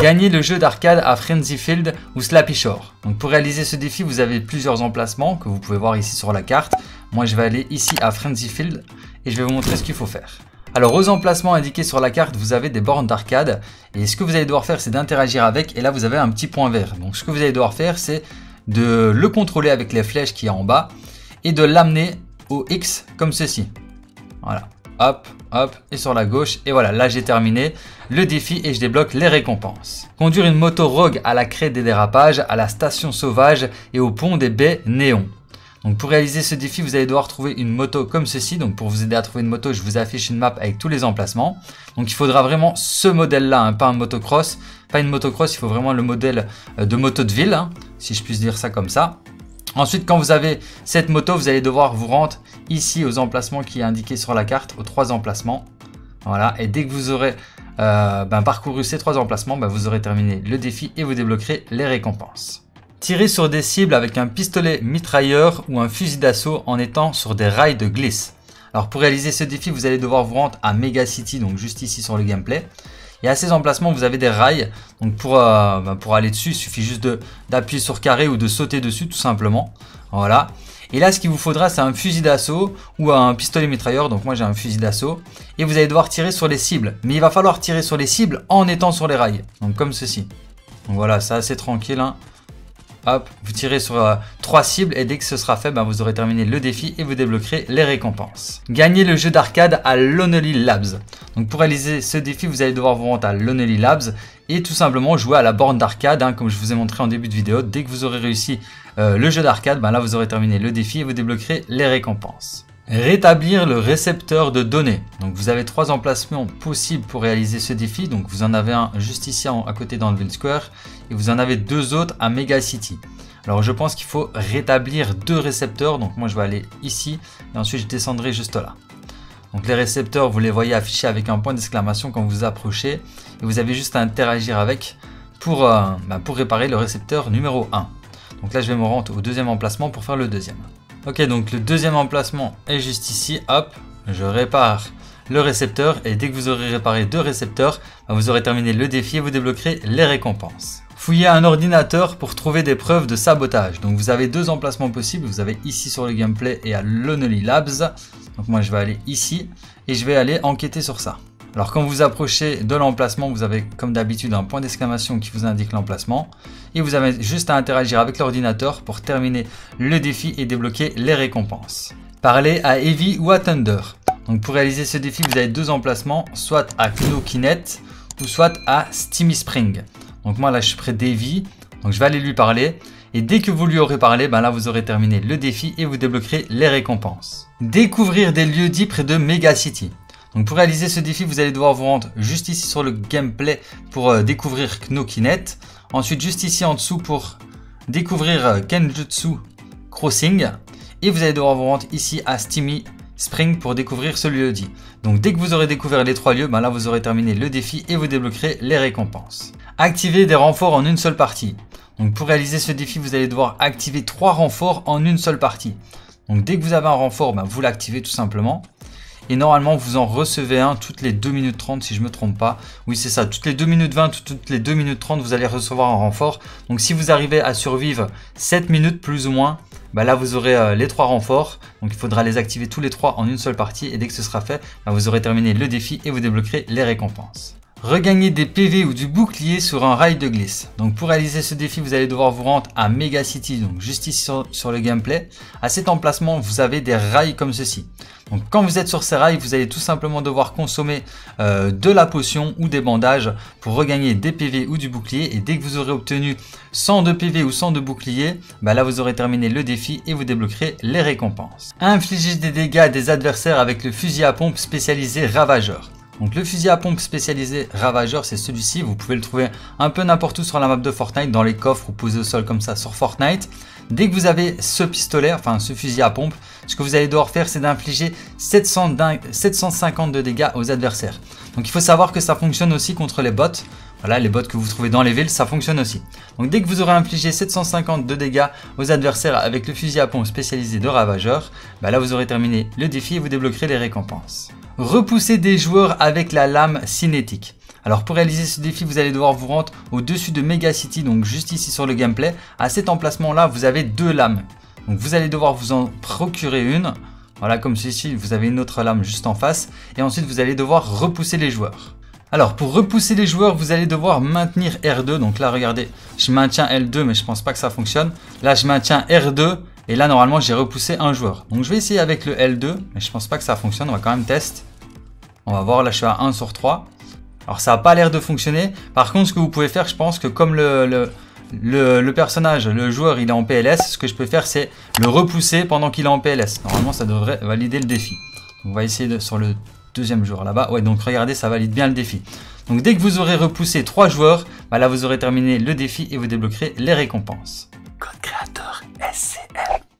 Gagnez le jeu d'arcade à Frenzy Fields ou Slappy Shores. Donc pour réaliser ce défi, vous avez plusieurs emplacements que vous pouvez voir ici sur la carte. Moi, je vais aller ici à Frenzy Fields et je vais vous montrer ce qu'il faut faire. Alors aux emplacements indiqués sur la carte, vous avez des bornes d'arcade. Et ce que vous allez devoir faire, c'est d'interagir avec. Et là, vous avez un petit point vert. Donc ce que vous allez devoir faire, c'est de le contrôler avec les flèches qu'il y a en bas et de l'amener au X comme ceci. Voilà. Hop, hop, et sur la gauche. Et voilà, là j'ai terminé le défi et je débloque les récompenses. Conduire une moto rogue à la Crête des Dérapages, à la Station Sauvage et au Pont des Baies Néon. Donc pour réaliser ce défi, vous allez devoir trouver une moto comme ceci. Donc pour vous aider à trouver une moto, je vous affiche une map avec tous les emplacements. Donc il faudra vraiment ce modèle-là, hein, pas un motocross. Pas une motocross, il faut vraiment le modèle de moto de ville, hein, si je puisse dire ça comme ça. Ensuite, quand vous avez cette moto, vous allez devoir vous rendre ici aux emplacements qui est indiqué sur la carte, aux trois emplacements. Voilà, et dès que vous aurez parcouru ces trois emplacements, vous aurez terminé le défi et vous débloquerez les récompenses. Tirez sur des cibles avec un pistolet mitrailleur ou un fusil d'assaut en étant sur des rails de glisse. Alors pour réaliser ce défi, vous allez devoir vous rendre à Mega City, donc juste ici sur le gameplay. Et à ces emplacements, vous avez des rails. Donc pour aller dessus, il suffit juste d'appuyer sur carré ou de sauter dessus tout simplement. Voilà. Et là, ce qu'il vous faudra, c'est un fusil d'assaut ou un pistolet mitrailleur. Donc moi, j'ai un fusil d'assaut. Et vous allez devoir tirer sur les cibles. Mais il va falloir tirer sur les cibles en étant sur les rails. Donc comme ceci. Donc voilà, c'est assez tranquille, hein. Hop, vous tirez sur 3 cibles et dès que ce sera fait, vous aurez terminé le défi et vous débloquerez les récompenses. Gagnez le jeu d'arcade à Lonely Labs. Donc pour réaliser ce défi, vous allez devoir vous rendre à Lonely Labs et tout simplement jouer à la borne d'arcade, hein, comme je vous ai montré en début de vidéo. Dès que vous aurez réussi le jeu d'arcade, là vous aurez terminé le défi et vous débloquerez les récompenses. Rétablir le récepteur de données. Donc vous avez 3 emplacements possibles pour réaliser ce défi. Donc vous en avez un juste ici à côté dans le Ville Square et vous en avez 2 autres à Mega City. Alors je pense qu'il faut rétablir 2 récepteurs. Donc moi je vais aller ici et ensuite je descendrai juste là. Donc les récepteurs, vous les voyez affichés avec un point d'exclamation quand vous approchez et vous avez juste à interagir avec pour réparer le récepteur numéro 1. Donc là je vais me rendre au 2e emplacement pour faire le 2e. Ok, donc le 2e emplacement est juste ici, hop, je répare le récepteur et dès que vous aurez réparé 2 récepteurs, vous aurez terminé le défi et vous débloquerez les récompenses. Fouillez un ordinateur pour trouver des preuves de sabotage. Donc vous avez 2 emplacements possibles, vous avez ici sur le gameplay et à Lonely Labs. Donc moi je vais aller ici et je vais aller enquêter sur ça. Alors quand vous approchez de l'emplacement, vous avez comme d'habitude un point d'exclamation qui vous indique l'emplacement. Et vous avez juste à interagir avec l'ordinateur pour terminer le défi et débloquer les récompenses. Parlez à Evie ou à Thunder. Donc pour réaliser ce défi, vous avez 2 emplacements, soit à Knokinet ou soit à Steamy Spring. Donc moi là je suis près d'Evie, donc je vais aller lui parler. Et dès que vous lui aurez parlé, là vous aurez terminé le défi et vous débloquerez les récompenses. Découvrir des lieux dits près de Mega City. Donc pour réaliser ce défi, vous allez devoir vous rendre juste ici sur le gameplay pour découvrir Knokinet. Ensuite, juste ici en dessous pour découvrir Kenjutsu Crossing. Et vous allez devoir vous rendre ici à Steamy Spring pour découvrir ce lieu-dit. Donc dès que vous aurez découvert les 3 lieux, là vous aurez terminé le défi et vous débloquerez les récompenses. Activer des renforts en une seule partie. Donc pour réaliser ce défi, vous allez devoir activer 3 renforts en une seule partie. Donc dès que vous avez un renfort, vous l'activez tout simplement. Et normalement, vous en recevez un toutes les 2 minutes 30 si je ne me trompe pas. Oui, c'est ça. Toutes les 2 minutes 20, toutes les 2 minutes 30, vous allez recevoir un renfort. Donc, si vous arrivez à survivre 7 minutes plus ou moins, là, vous aurez les 3 renforts. Donc, il faudra les activer tous les 3 en une seule partie. Et dès que ce sera fait, vous aurez terminé le défi et vous débloquerez les récompenses. Regagner des PV ou du bouclier sur un rail de glisse. Donc, pour réaliser ce défi, vous allez devoir vous rendre à Mega City. Donc, juste ici sur le gameplay. À cet emplacement, vous avez des rails comme ceci. Donc quand vous êtes sur ces rails, vous allez tout simplement devoir consommer de la potion ou des bandages pour regagner des PV ou du bouclier. Et dès que vous aurez obtenu 100 de PV ou 100 de bouclier, là vous aurez terminé le défi et vous débloquerez les récompenses. Infliger des dégâts à des adversaires avec le fusil à pompe spécialisé Ravageur. Donc le fusil à pompe spécialisé Ravageur, c'est celui-ci. Vous pouvez le trouver un peu n'importe où sur la map de Fortnite, dans les coffres ou posé au sol comme ça sur Fortnite. Dès que vous avez ce pistolet, enfin ce fusil à pompe, ce que vous allez devoir faire, c'est d'infliger 750 de dégâts aux adversaires. Donc il faut savoir que ça fonctionne aussi contre les bots. Voilà, les bots que vous trouvez dans les villes, ça fonctionne aussi. Donc dès que vous aurez infligé 750 de dégâts aux adversaires avec le fusil à pompe spécialisé de Ravageur, là vous aurez terminé le défi et vous débloquerez les récompenses. Repousser des joueurs avec la lame cinétique. Alors pour réaliser ce défi, vous allez devoir vous rendre au-dessus de Mega City, donc juste ici sur le gameplay. À cet emplacement-là, vous avez deux lames. Donc vous allez devoir vous en procurer une. Voilà, comme ceci, vous avez une autre lame juste en face. Et ensuite, vous allez devoir repousser les joueurs. Alors pour repousser les joueurs, vous allez devoir maintenir R2. Donc là, regardez, je maintiens L2, mais je pense pas que ça fonctionne. Là, je maintiens R2. Et là, normalement, j'ai repoussé un joueur. Donc je vais essayer avec le L2, mais je pense pas que ça fonctionne. On va quand même tester. On va voir, là, je suis à 1 sur 3. Alors ça n'a pas l'air de fonctionner. Par contre, ce que vous pouvez faire, je pense que comme le personnage, le joueur, il est en PLS, ce que je peux faire, c'est le repousser pendant qu'il est en PLS. Normalement, ça devrait valider le défi. On va essayer sur le deuxième joueur là-bas. Ouais, donc regardez, ça valide bien le défi. Donc dès que vous aurez repoussé 3 joueurs, bah là, vous aurez terminé le défi et vous débloquerez les récompenses. Code créateur SCM.